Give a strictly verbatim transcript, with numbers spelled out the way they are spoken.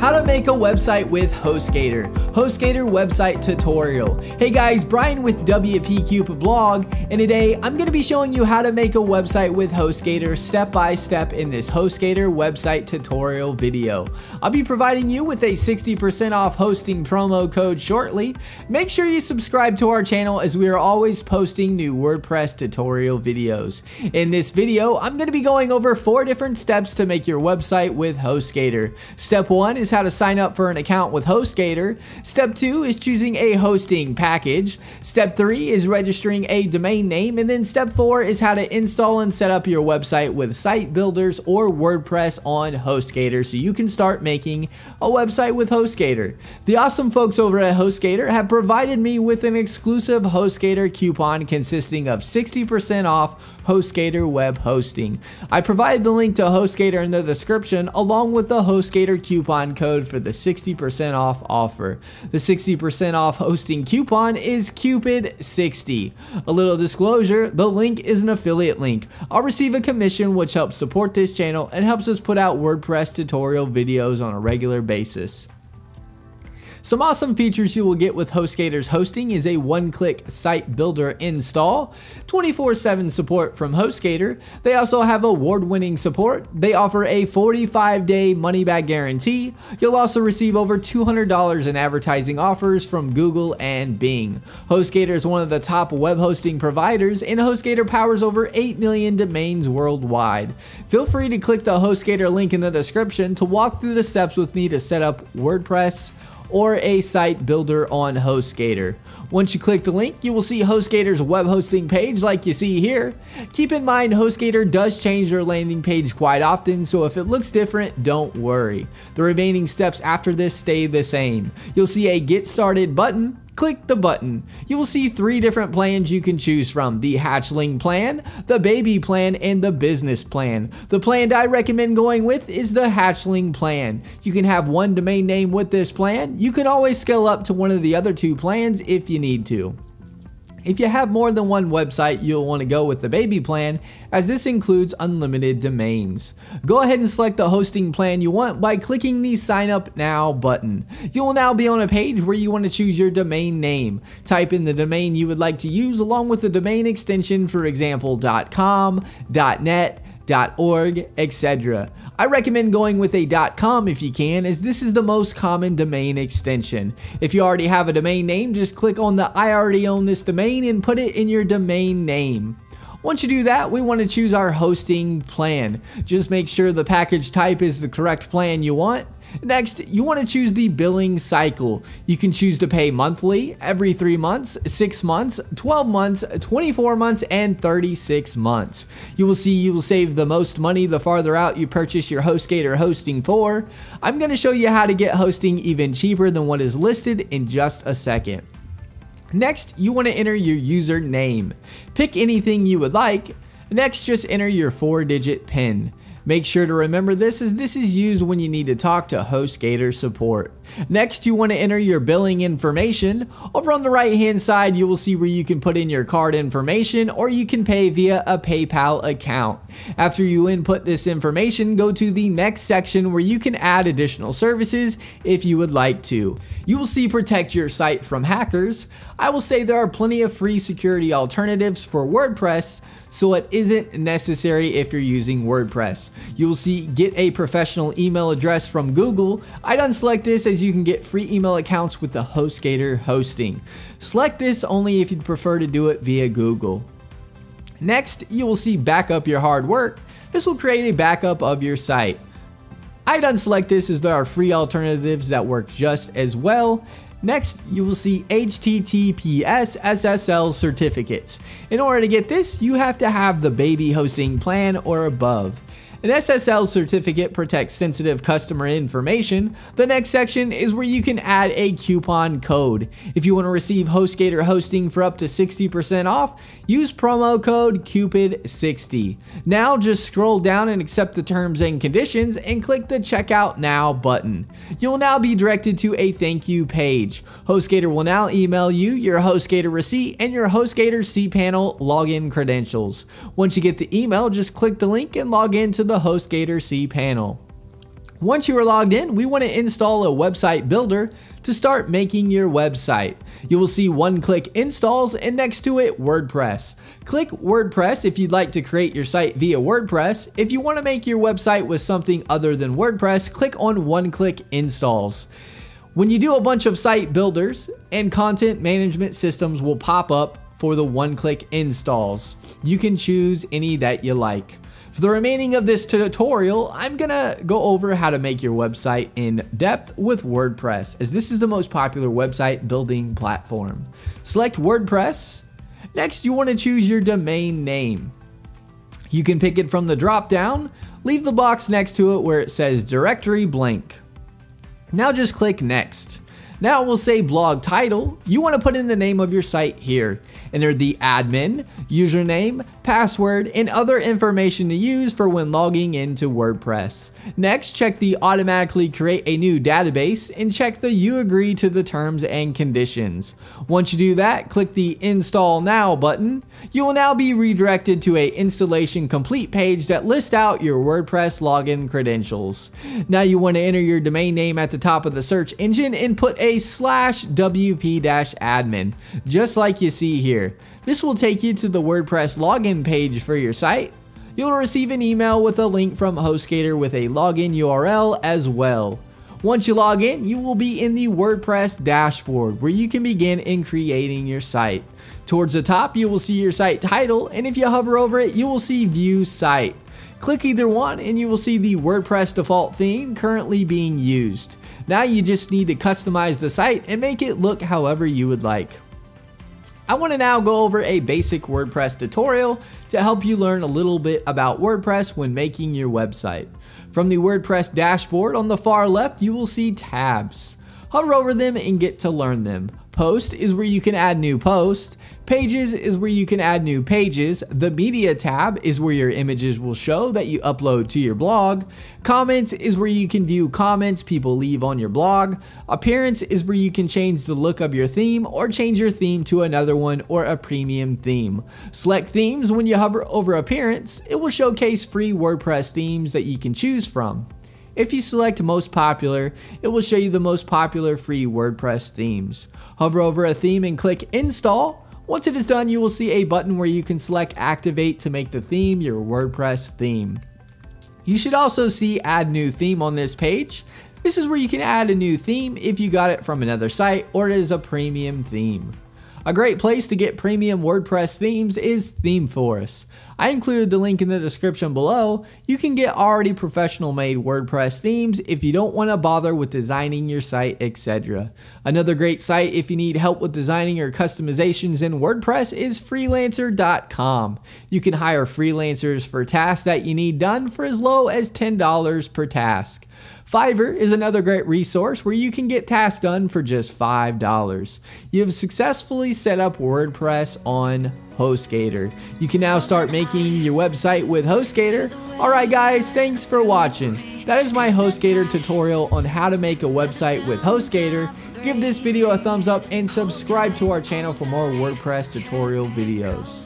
How to make a website with HostGator. HostGator website tutorial. Hey guys, Brian with W P Cube Blog, and today I'm going to be showing you how to make a website with HostGator step by step in this HostGator website tutorial video. I'll be providing you with a sixty percent off hosting promo code shortly. Make sure you subscribe to our channel as we are always posting new WordPress tutorial videos. In this video, I'm going to be going over four different steps to make your website with HostGator. Step one is how to sign up for an account with HostGator. Step two is choosing a hosting package. Step three is registering a domain name. And then step four is how to install and set up your website with site builders or WordPress on HostGator so you can start making a website with HostGator. The awesome folks over at HostGator have provided me with an exclusive HostGator coupon consisting of sixty percent off HostGator web hosting. I provided the link to HostGator in the description along with the HostGator coupon code for the sixty percent off offer. The sixty percent off hosting coupon is Cupid sixty. A little disclosure, the link is an affiliate link. I'll receive a commission which helps support this channel and helps us put out WordPress tutorial videos on a regular basis. Some awesome features you will get with HostGator's hosting is a one-click site builder install, twenty-four seven support from HostGator. They also have award-winning support. They offer a forty-five day money-back guarantee. You'll also receive over two hundred dollars in advertising offers from Google and Bing. HostGator is one of the top web hosting providers, and HostGator powers over eight million domains worldwide. Feel free to click the HostGator link in the description to walk through the steps with me to set up WordPress or a site builder on HostGator. Once you click the link, you will see HostGator's web hosting page like you see here. Keep in mind, HostGator does change their landing page quite often, so if it looks different, don't worry. The remaining steps after this stay the same. You'll see a Get Started button. Click the button. You will see three different plans you can choose from: the Hatchling plan, the Baby plan, and the Business plan. The plan I recommend going with is the Hatchling plan. You can have one domain name with this plan. You can always scale up to one of the other two plans if you need to. If you have more than one website, you'll want to go with the Baby plan, as this includes unlimited domains. Go ahead and select the hosting plan you want by clicking the Sign Up Now button. You will now be on a page where you want to choose your domain name. Type in the domain you would like to use along with the domain extension, for example, .com, .net, .org, et cetera. I recommend going with a .com if you can, as this is the most common domain extension. If you already have a domain name, just click on the I already own this domain and put it in your domain name. Once you do that, we want to choose our hosting plan. Just make sure the package type is the correct plan you want. Next, you want to choose the billing cycle. You can choose to pay monthly, every three months, six months, twelve months, twenty-four months, and thirty-six months. You will see you will save the most money the farther out you purchase your HostGator hosting for. I'm going to show you how to get hosting even cheaper than what is listed in just a second. Next, you want to enter your username. Pick anything you would like. Next, just enter your four digit PIN. Make sure to remember this, as this is used when you need to talk to HostGator support. Next, you want to enter your billing information. Over on the right hand side, you will see where you can put in your card information, or you can pay via a PayPal account. After you input this information, go to the next section where you can add additional services if you would like to. You will see protect your site from hackers. I will say there are plenty of free security alternatives for WordPress, so it isn't necessary if you're using WordPress. You will see get a professional email address from Google. I'd unselect this, as you can get free email accounts with the HostGator hosting. Select this only if you'd prefer to do it via Google. Next, you will see backup your hard work. This will create a backup of your site. I'd unselect this, as there are free alternatives that work just as well. Next, you will see H T T P S S S L certificates. In order to get this, you have to have the Baby hosting plan or above. An S S L certificate protects sensitive customer information. The next section is where you can add a coupon code. If you want to receive HostGator hosting for up to sixty percent off, use promo code Cupid sixty. Now just scroll down and accept the terms and conditions and click the Checkout Now button. You'll now be directed to a thank you page. HostGator will now email you your HostGator receipt and your HostGator cPanel login credentials. Once you get the email, just click the link and log in to the HostGator cPanel. Once you are logged in, we want to install a website builder to start making your website. You will see one-click installs and next to it, WordPress. Click WordPress if you'd like to create your site via WordPress. If you want to make your website with something other than WordPress, click on one-click installs. When you do a bunch of site builders and content management systems will pop up for the one-click installs. You can choose any that you like. For the remaining of this tutorial, I'm gonna go over how to make your website in depth with WordPress, as this is the most popular website building platform. Select WordPress. Next, you wanna choose your domain name. You can pick it from the drop-down, leave the box next to it where it says directory blank. Now just click next. Now it will say blog title. You wanna put in the name of your site here. Enter the admin, username, password, and other information to use for when logging into WordPress. Next, check the automatically create a new database and check the you agree to the terms and conditions. Once you do that, click the install now button. You will now be redirected to a installation complete page that lists out your WordPress login credentials. Now you want to enter your domain name at the top of the search engine and put a slash W P admin, just like you see here. This will take you to the WordPress login page for your site. You'll receive an email with a link from HostGator with a login U R L as well. Once you log in, you will be in the WordPress dashboard where you can begin in creating your site. Towards the top, you will see your site title, and if you hover over it, you will see View Site. Click either one and you will see the WordPress default theme currently being used. Now you just need to customize the site and make it look however you would like. I want to now go over a basic WordPress tutorial to help you learn a little bit about WordPress when making your website. From the WordPress dashboard on the far left, you will see tabs. Hover over them and get to learn them. Post is where you can add new posts. Pages is where you can add new pages. The media tab is where your images will show that you upload to your blog. Comments is where you can view comments people leave on your blog. Appearance is where you can change the look of your theme or change your theme to another one or a premium theme. Select themes when you hover over appearance. It will showcase free WordPress themes that you can choose from. If you select most popular, it will show you the most popular free WordPress themes. Hover over a theme and click install. Once it is done, you will see a button where you can select activate to make the theme your WordPress theme. You should also see add new theme on this page. This is where you can add a new theme if you got it from another site or it is a premium theme. A great place to get premium WordPress themes is ThemeForest. I included the link in the description below. You can get already professional made WordPress themes if you don't want to bother with designing your site, et cetera. Another great site if you need help with designing your customizations in WordPress is Freelancer dot com. You can hire freelancers for tasks that you need done for as low as ten dollars per task. Fiverr is another great resource where you can get tasks done for just five dollars. You have successfully set up WordPress on HostGator. You can now start making your website with HostGator. Alright guys, thanks for watching. That is my HostGator tutorial on how to make a website with HostGator. Give this video a thumbs up and subscribe to our channel for more WordPress tutorial videos.